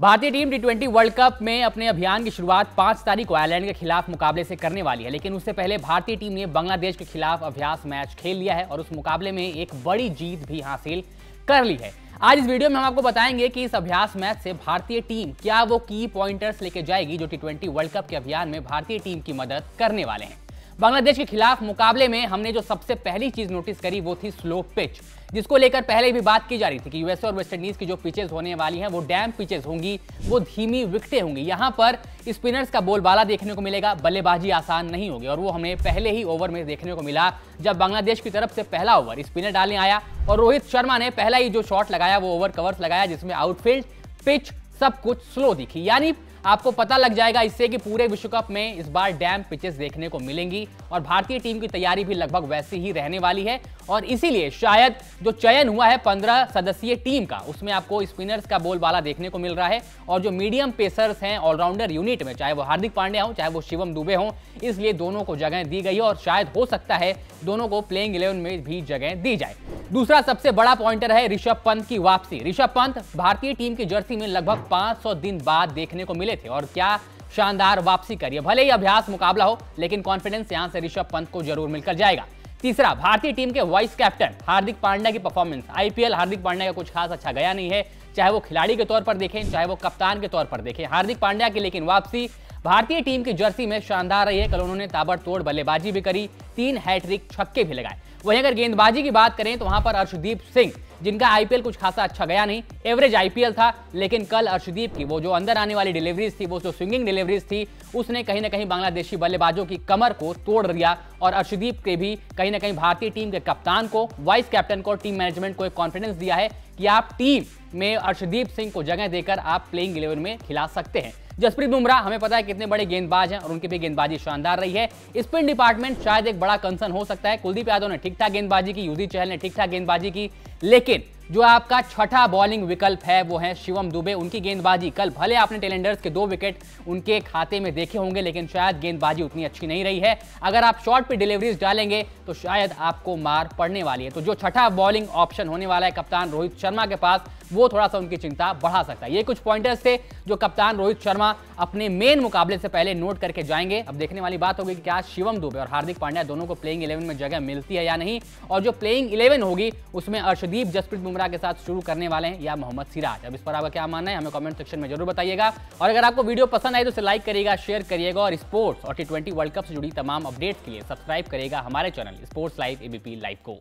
भारतीय team T20 world cup में अपने अभियान की शुरुआत 5 तारीख को आयरलैंड के खिलाफ मुकाबले से करने वाली है, लेकिन उससे पहले भारतीय टीम ने बांग्लादेश के खिलाफ अभ्यास मैच खेल लिया है और उस मुकाबले में एक बड़ी जीत भी हासिल कर ली है। आज इस वीडियो में हम आपको बताएंगे कि इस अभ्यास मैच से भारतीय टीम क्या वो की पॉइंटर्स लेके जाएगी जो T20 वर्ल्ड कप के अभियान में भारतीय टीम की मदद करने वाले हैं। बांग्लादेश के खिलाफ मुकाबले में हमने जो सबसे पहली चीज नोटिस करी वो थी स्लो पिच, जिसको लेकर पहले भी बात की जा रही थी कि यूएसए और वेस्टइंडीज की जो पिचेस होने वाली हैं वो डैम पिचेस होंगी, वो धीमी विकटें होंगी। यहाँ पर स्पिनर्स का बोलबाला देखने को मिलेगा, बल्लेबाजी आसान नहीं होगी और वो हमें पहले ही ओवर में देखने को मिला जब बांग्लादेश की तरफ से पहला ओवर स्पिनर डालने आया और रोहित शर्मा ने पहला ही जो शॉट लगाया वो ओवर कवर्स लगाया जिसमें आउटफील्ड पिच सब कुछ स्लो दिखी। यानी आपको पता लग जाएगा इससे कि पूरे विश्व कप में इस बार डैम पिचेस देखने को मिलेंगी और भारतीय टीम की तैयारी भी लगभग वैसी ही रहने वाली है और इसीलिए शायद जो चयन हुआ है 15 सदस्यीय टीम का, उसमें आपको स्पिनर्स का बोलबाला देखने को मिल रहा है और जो मीडियम पेसर्स हैं ऑलराउंडर यूनिट में, चाहे वो हार्दिक पांड्या हो चाहे वो शिवम दुबे हों, इसलिए दोनों को जगह दी गई है और शायद हो सकता है दोनों को प्लेइंग 11 में भी जगह दी जाए। दूसरा सबसे बड़ा पॉइंटर है ऋषभ पंत की वापसी। ऋषभ पंत भारतीय टीम की जर्सी में लगभग 500 दिन बाद देखने को मिले थे और क्या शानदार वापसी करी है। भले ही अभ्यास मुकाबला हो लेकिन कॉन्फिडेंस यहां से ऋषभ पंत को जरूर मिलकर जाएगा। तीसरा भारतीय टीम के वाइस कैप्टन हार्दिक पांड्या की परफॉर्मेंस। आईपीएल हार्दिक पांड्या का कुछ खास अच्छा गया नहीं है, चाहे वो खिलाड़ी के तौर पर देखें चाहे वो कप्तान के तौर पर देखें। हार्दिक पांड्या की लेकिन वापसी भारतीय टीम की जर्सी में शानदार रही है। कल उन्होंने ताबड़तोड़ बल्लेबाजी भी करी, 3 हैट्रिक छक्के भी लगाए। वहीं अगर गेंदबाजी की बात करें तो वहां पर अर्शदीप सिंह, जिनका आईपीएल कुछ खासा अच्छा गया नहीं, एवरेज आईपीएल था, लेकिन कल अर्शदीप की वो जो अंदर आने वाली डिलीवरीज थी, वो जो स्विंगिंग डिलीवरीज थी, उसने कहीं ना कहीं बांग्लादेशी बल्लेबाजों की कमर को तोड़ दिया और अर्शदीप के भी कहीं ना कहीं भारतीय टीम के कप्तान को, वाइस कैप्टन को, टीम मैनेजमेंट को एक कॉन्फिडेंस दिया है कि आप टीम में अर्शदीप सिंह को जगह देकर आप प्लेइंग 11 में खिला सकते हैं। जसप्रीत बुमराह हमें पता है कितने बड़े गेंदबाज हैं और उनकी भी गेंदबाजी शानदार रही है। स्पिन डिपार्टमेंट शायद एक बड़ा कंसर्न हो सकता है। कुलदीप यादव ने ठीक ठाक गेंदबाजी की, यूजी चहल ने ठीक ठाक गेंदबाजी की, लेकिन जो आपका छठा बॉलिंग विकल्प है वो है शिवम दुबे। उनकी गेंदबाजी कल, भले आपने टेलेंडर्स के 2 विकेट उनके खाते में देखे होंगे, लेकिन शायद गेंदबाजी उतनी अच्छी नहीं रही है। अगर आप शॉर्ट पे डिलीवरीज डालेंगे तो शायद आपको मार पड़ने वाली है। तो जो छठा बॉलिंग ऑप्शन होने वाला है कप्तान रोहित शर्मा के पास, वो थोड़ा सा उनकी चिंता बढ़ा सकता है। ये कुछ पॉइंटर्स थे जो कप्तान रोहित शर्मा अपने मेन मुकाबले से पहले नोट करके जाएंगे। अब देखने वाली बात होगी कि क्या शिवम दुबे और हार्दिक पांड्या दोनों को प्लेइंग 11 में जगह मिलती है या नहीं, और जो प्लेइंग 11 होगी उसमें अर्शदीप जसप्रीत बुमराह के साथ शुरू करने वाले हैं या मोहम्मद सिराज। अब इस पर आपका क्या मानना है हमें कमेंट सेक्शन में जरूर बताइएगा और अगर आपको वीडियो पसंद आए तो इसे लाइक करिएगा, शेयर करिएगा और स्पोर्ट्स और T20 वर्ल्ड कप से जुड़ी तमाम अपडेट्स के लिए सब्सक्राइब करिएगा हमारे channel sports live ABP live को।